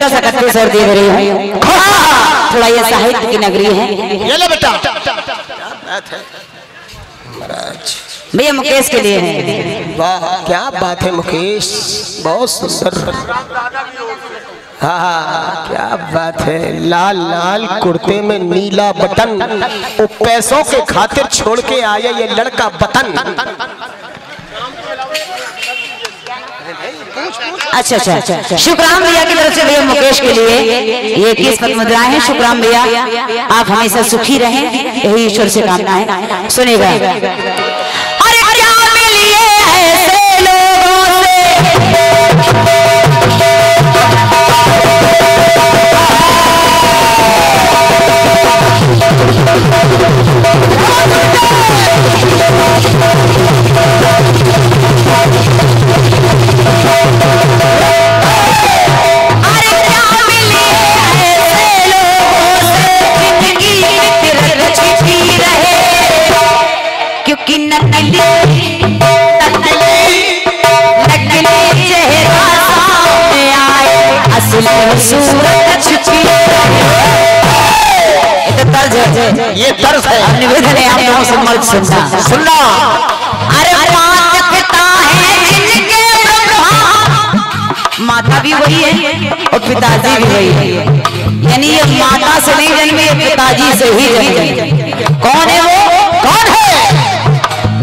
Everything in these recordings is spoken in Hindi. थोड़ा सा कत्ते सर दे रही हूँ, थोड़ा ये साहित्य की नगरी है। ये ले बेटा, भैया मुकेश के लिए है। वाह क्या बात है मुकेश, बहुत सुंदर। हाँ क्या बात है, लाल लाल कुर्ते में नीला बटन, वो पैसों के खातिर छोड़ के आया ये लड़का बटन। अच्छा अच्छा, शुक्राम भैया की तरफ से भैया मुकेश के लिए ये किस्मत मुद्राएं हैं। शुक्राम भैया आप हमेशा सुखी रहें, यही ईश्वर से कामना है। सुनेगा अरे क्या मिलिए ऐसे लोगों से। ये तर्ज है निवेदन है आप लोगों से, मर्द सुनना सुनना। अरे पांच पिता है जिनके ब्रह्मा, माता भी वही है और पिताजी भी वही है, यानी ये माता से नहीं जन्मे, पिताजी से ही जन्मे। कौन है वो, कौन है?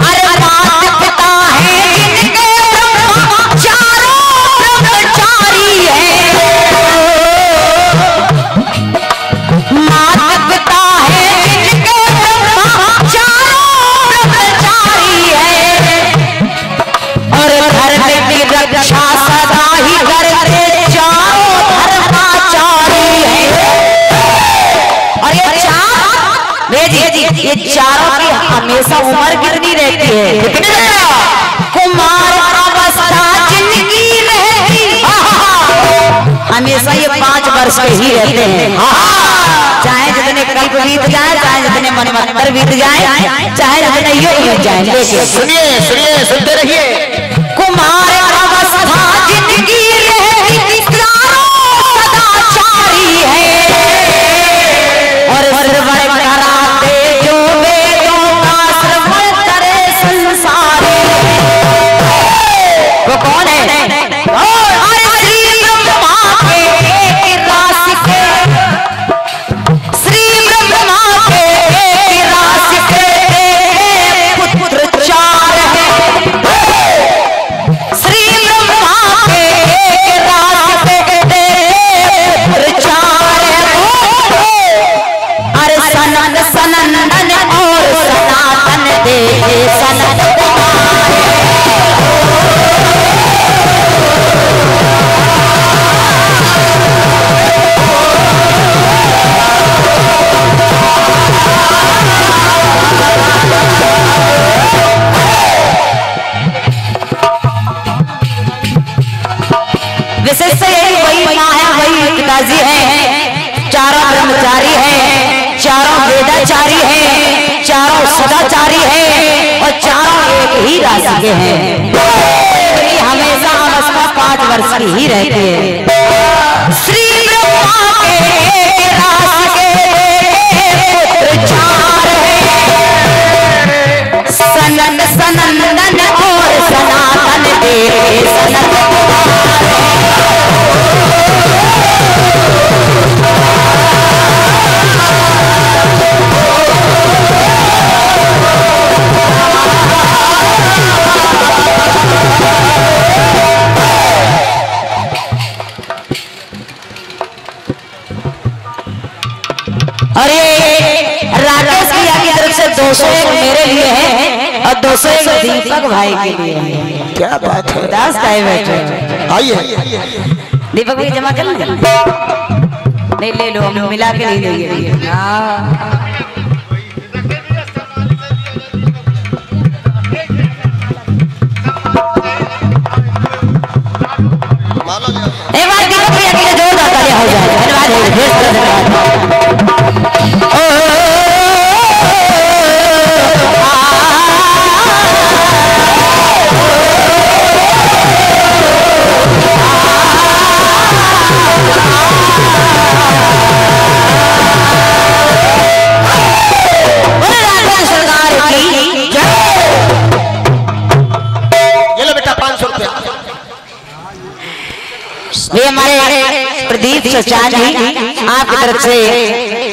अरे पांच पिता है जिनके ब्रह्मा, चारों ब्रह्मचारी है। माता पिता है जिनके ब्रह्मा, चारों ब्रह्मचारी है। और घर में रक्षा सदा ही करते, चारों धर्माचारी है। और ये चारों की हमेशा उम्र कितनी रहती है? कुमार अवस्था जिनकी रहती, हमेशा ये 5 वर्ष के ही रहते हैं। चाहे जितने कल्प बीत जाए, चाहे जितने मनमंत्र बीत जाए, चाहे जितने युग बीत जाए। सुनिए सुनिए सुनते रहिए। कुमार अवस्था जिनकी रहती, सदाचारी है। और सदाचारी है और चारों एक ही राशि के हैं। हमेशा अवस्था 5 वर्ष की ही रहती है। श्री ब्रह्मा के राशि के पुत्र चार है। सनन सनंदन और सनातन तेरे दीपक भाई के लिए। क्या बात है, दास भाई बैठे आइए। दीपक भाई जमा कर नहीं, ले लो हम मिला के नहीं देंगे। एक बार दीपक भैया के लिए जोरदार तालियां हो जाए। धन्यवाद। ये हमारे प्रदीप चौचान जी आपकी तरफ से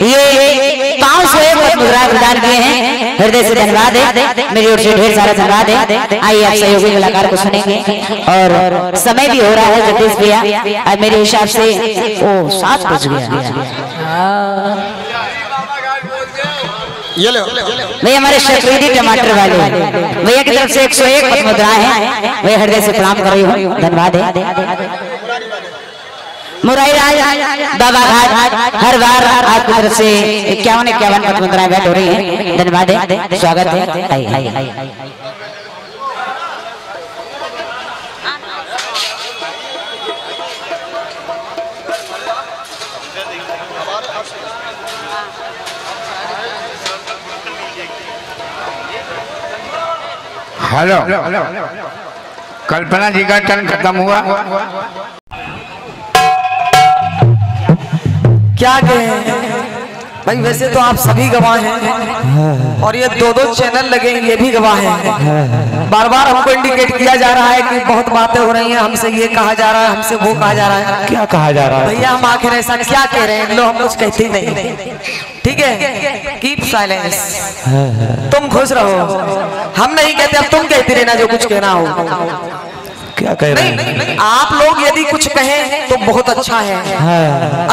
ये 500 मुद्रा प्रदान किए हैं। हृदय से धन्यवाद है, मेरी ओर से ढेर सारा धन्यवाद है। आइए आप सहयोगी कलाकार को सुनेंगे और समय भी हो रहा है जगदीश भैया, और मेरे हिसाब से ओ 7 बज गया। भैया हमारे शफरीदी टमाटर वाले भैया की तरफ से 101 पद मुद्रा है, भैया हृदय से प्रणाम कर रही हूँ, धन्यवाद है। मुरारी राज बाबा घाट हर बार आपकी तरफ से 51 पद मुद्रा भेंट हो रही है, धन्यवाद है, स्वागत है। हेलो, कल्पना जी का टर्न खत्म हुआ, क्या कहें भाई। वैसे तो आप सभी गवाह हैं और ये 2-2 चैनल लगे ये भी गवाह हैं। बार बार हमको इंडिकेट किया जा रहा है कि बहुत बातें हो रही हैं, हमसे ये कहा जा रहा है, हमसे वो कहा जा रहा है, क्या कहा जा रहा है। भैया हम आखिर ऐसा क्या कह रहे हैं, लो हम कुछ कहते नहीं, ठीक है, कीप साइलेंस, तुम खुश रहो, हम नहीं कहते, अब तुम कहते रहना जो कुछ कहना हो। क्या कह रहे हैं आप लोग, यदि कुछ कहें तो बहुत अच्छा है,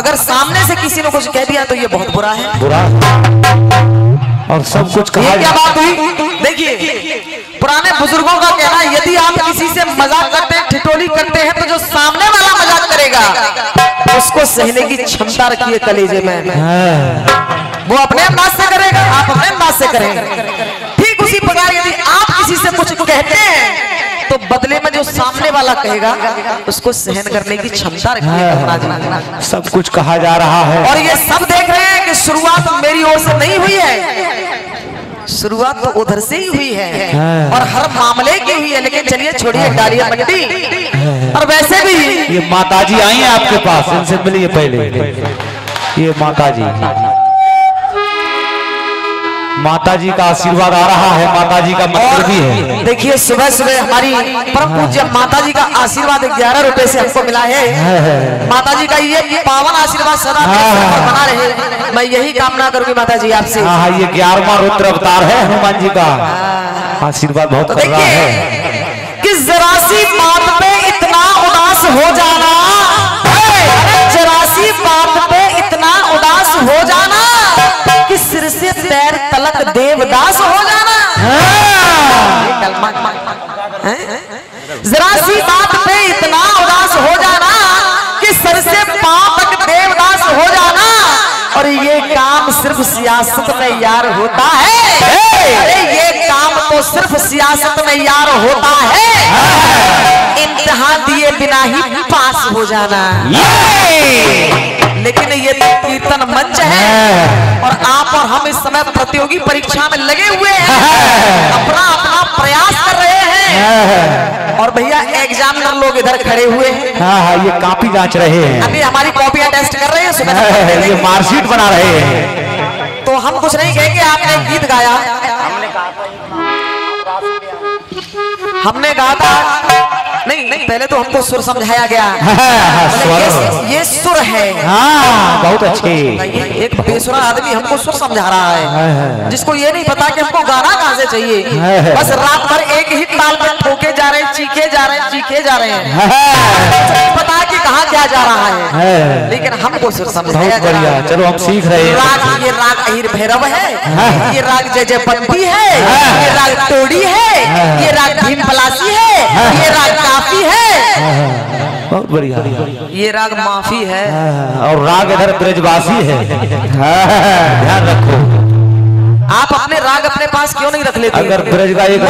अगर सामने से किसी ने कुछ कह दिया तो ये बहुत बुरा है, बुरा और सब कुछ कहा। क्या बात हुई, देखिए पुराने बुजुर्गों का कहना, यदि आप किसी से मजाक करते हैं, ठिठोली करते हैं, तो जो सामने वाला मजाक करेगा उसको सहने की क्षमता रखिए कलेजे में। वो अपने अंदाज से करेगा, आप अपने अंदाज से करेंगे। ठीक उसी प्रकार यदि आप किसी से कुछ कहते हैं तो बदले में जो सामने वाला कहेगा उसको सहन करने की क्षमता रखिए। सब कुछ कहा जा रहा है और ये सब देख रहे हैं कि शुरुआत मेरी ओर से नहीं हुई है, शुरुआत तो उधर से ही हुई है और हर मामले की हुई है। लेकिन चलिए छोड़िए डालिए मंडी, और वैसे भी ये माताजी आई हैं आपके पास, इनसे मिलिए पहले। ये माताजी का आशीर्वाद आ रहा है, माताजी का मंत्र भी है। देखिए सुबह सुबह हमारी परम पूज्य माताजी का आशीर्वाद 11 रुपए से हमको मिला है। माताजी का ये पावन आशीर्वाद सदा बना रहे, मैं यही कामना करूंगी माताजी आपसे। हाँ, ये 11वां रुद्र अवतार है हनुमान जी का, आशीर्वाद बहुत कर रहा है। किस जरा सी बात पे इतना उदास हो जाना, जरा सी बात पे इतना उदास हो जाना, सिर से पैर तलक देवदास हो जाना। जरा सी बात पे इतना उदास हो जाना कि सर से पांव तक देवदास हो जाना। और ये काम सिर्फ सियासत में यार होता है, अरे ये काम तो सिर्फ सियासत में यार होता है, इम्तिहान दिए बिना ही पास हो जाना। लेकिन ये कीर्तन मंच है और आप और हम इस समय प्रतियोगी परीक्षा में लगे हुए हैं, अपना अपना प्रयास कर रहे हैं। और भैया एग्जामिनर लोग इधर खड़े हुए हैं, हाँ, ये कॉपी जांच रहे हैं, अभी हमारी कॉपियां टेस्ट कर रहे हैं, सुबह ये मार्कशीट बना रहे हैं। तो हम कुछ नहीं कहेंगे, आपने गीत गाया, हमने कहा था नहीं, पहले तो हमको सुर समझाया गया, ये सुर है, हाँ, बहुत अच्छे। एक बेसुरा आदमी हमको सुर समझा रहा है, जिसको ये नहीं पता कि हमको गाना कहाँ से चाहिए, बस रात भर एक ही ताल पर ठोके जा रहे हैं, चीखे जा रहे हैं, चीखे जा रहे हैं, पता है कि कहाँ क्या जा रहा है, लेकिन हमको सुर समझाया जा रहा है। चलो हम सीख रहे हैं राग, ये राग अहिर भैरव है, ये राग जय जयपंथी है, ये राग टोड़ी है, ये राग भीम पलासी है, ये राग माफी है, बहुत बढ़िया, ये राग माफी है, और राग इधर ब्रजवासी है, ध्यान रखो। आप अपने राग अपने पास क्यों नहीं रख लेते? अगर ब्रज का एक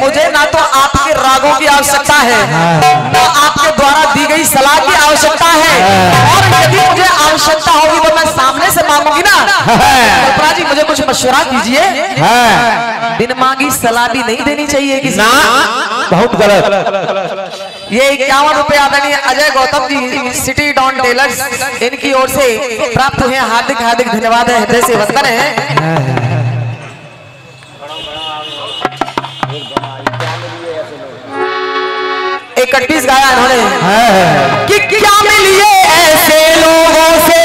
मुझे ना तो आपके रागों की आवश्यकता है, तो आपके द्वारा दी गई सलाह की आवश्यकता है, और यदि मुझे आवश्यकता होगी तो मैं सामने से मांगूंगी ना। कल्पना जी मुझे कुछ मशवरा दीजिए, बिन मांगी सलाह भी नहीं देनी चाहिए किसी, बहुत गलत। ये 51 रुपए आदरणीय Ajay Gautam ji city don tailors इनकी ओर से प्राप्त हुए, हार्दिक हार्दिक धन्यवाद है, हृदय से वंदन है। गाया इन्होंने कि क्या लिए ऐसे लोगों से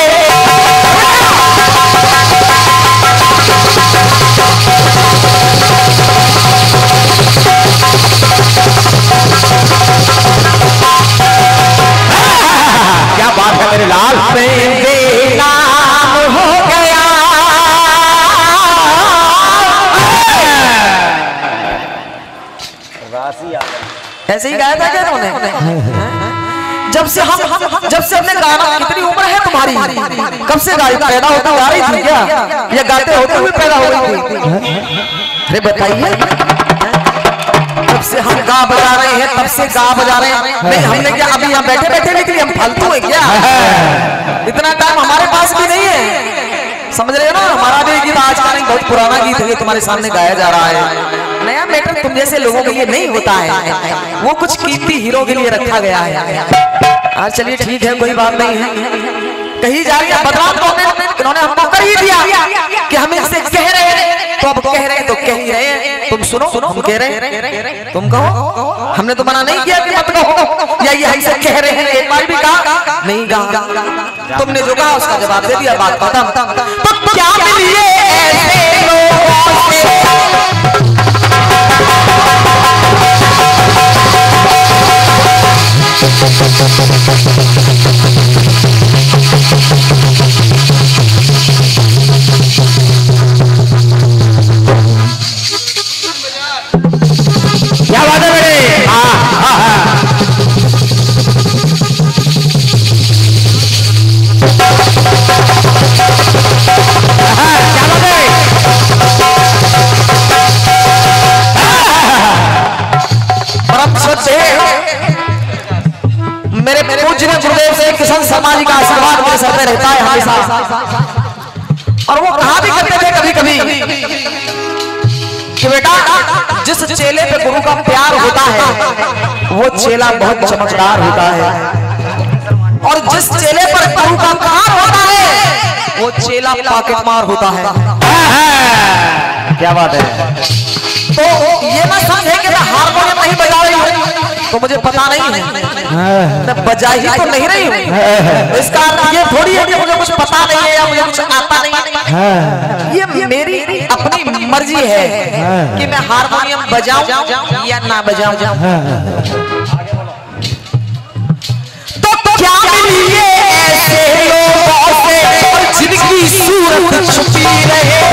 क्या बात है मेरे लाल प्रेम बेनाम हो गया। ऐसे ही गाया था क्या उन्होंने? जब से हमने गाना, कितनी उम्र है तुम्हारी? कब से गाई पैदा होता आ रही थी क्या? ये गाते होते हुए पैदा हो रही थी? अरे बताइए, जब से हम गा बजा रहे हैं तब से गा बजा रहे हैं। नहीं हमने क्या अभी यहाँ बैठे बैठे निकली? हम फालतू है क्या? इतना टाइम हमारे पास भी नहीं है, समझ रहे हो ना? हमारा भी गीत आज का नहीं, बहुत पुराना गीत है, तुम्हारे सामने गाया जा रहा है। नया मैटर तुम जैसे लोगों के लिए नहीं होता है, वो कुछ कीमती हीरो के लिए रखा गया है। हाँ चलिए ठीक है, कोई बात नहीं है। कहीं जा रही है बदलाव तो इन्होंने हमको कर ही दिया कि हम इनसे कह रहे हैं तो अब कह रहे हैं तो कह ही रहे हैं। तुम सुनो, हम कह रहे हैं तुम कहो, हमने तो मना नहीं किया कि मत कहो। या ये हमसे कह रहे हैं, एक बार भी कहा नहीं कहा, तुमने जो कहा उसका जवाब दे दिया, बात खत्म। समाज का आशीर्वाद मेरे सर पे रहता है हमेशा। और वो कहा भी करते थे कभी कभी कि बेटा जिस चेले पे गुरु का प्यार होता है वो चेला बहुत चमकदार होता है, और जिस चेले पर गुरु का प्यार होता है वो चेला पॉकेटमार होता है। क्या बात है। तो ये मत समझे कि मैं हारमोनियम नहीं बजा रही हूं तो मुझे पता नहीं है, बजा ही तो नहीं रही हूँ, इसका ये थोड़ी है कि मुझे कुछ पता नहीं है या मुझे कुछ आता नहीं है। ये मेरी अपनी मर्जी है कि मैं हारमोनियम बजाऊं या ना बजाऊं। तो क्या मिलिए ऐसे लोगों से जिनकी सूरत छुपी रहे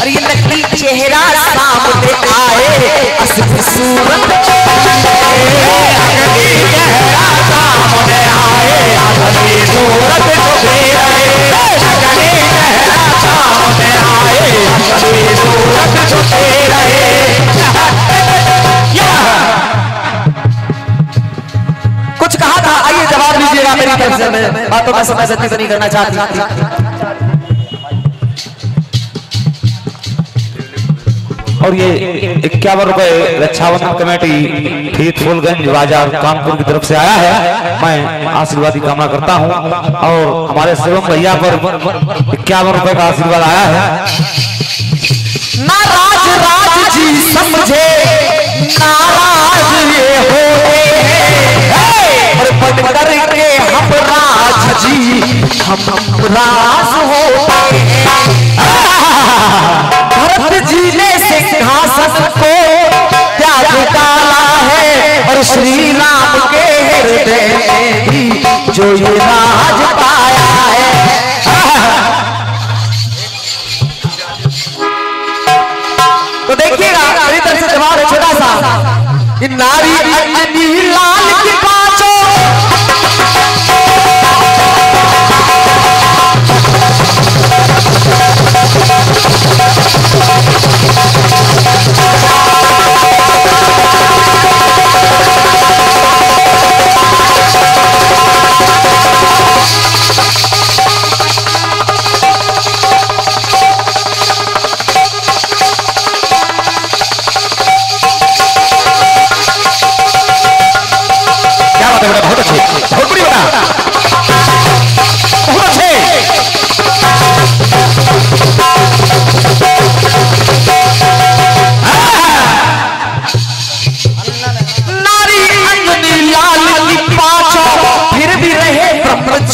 और ये नकली चेहरा सामने आए, असली सूरत नकली चेहरा सामने आए, असली सूरत छुपी रहे, नकली चेहरा सामने आए, असली सूरत छुपी रहे। कुछ कहा था? आइए जवाब दीजिएगा मेरी तरफ से, मैं बातों में समय से नहीं करना चाहती। और ये 51 रुपए रक्षाबंधन कमेटी फीतफुलगंज बाजार कानपुर की तरफ से आया है, मैं आशीर्वाद की कामना करता हूँ। और हमारे शिवम भैया पर 51 रुपए का आशीर्वाद आया है। नाराज राज जी समझे, नाराज ये होते हैं और बनकर के हम राज जी हम राज होते हैं। भरत जी ने सिंहासन को त्याग डाला है और श्री राम के हृदय में भी जो ये राज पाया है। तो देखिएगा मेरी तरफ से जवाब छोटा सा, नारी अंजनी लाल की पांचों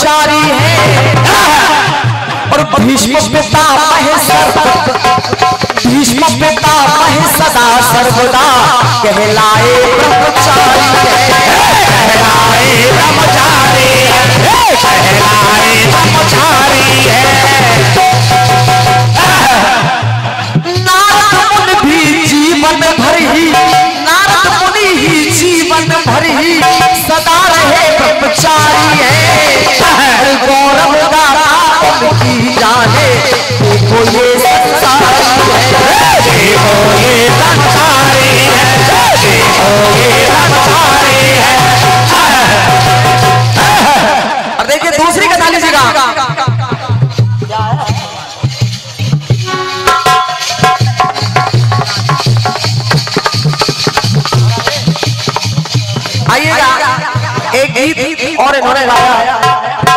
ब्रह्मचारी है और भीष्म पिता महेश सदा सर्वदा कहलाए ब्रह्मचारी है, कहलाए ब्रह्मचारी है, कहलाए ब्रह्मचारी है। नारद मुनि भी जीवन भर ही, नारद मुनि ही जीवन भर ही सदा रहे ब्रह्मचारी है। गौरव गाथा उनकी जाने देखो ये आइएगा एक गीत और इन्होंने गाया है।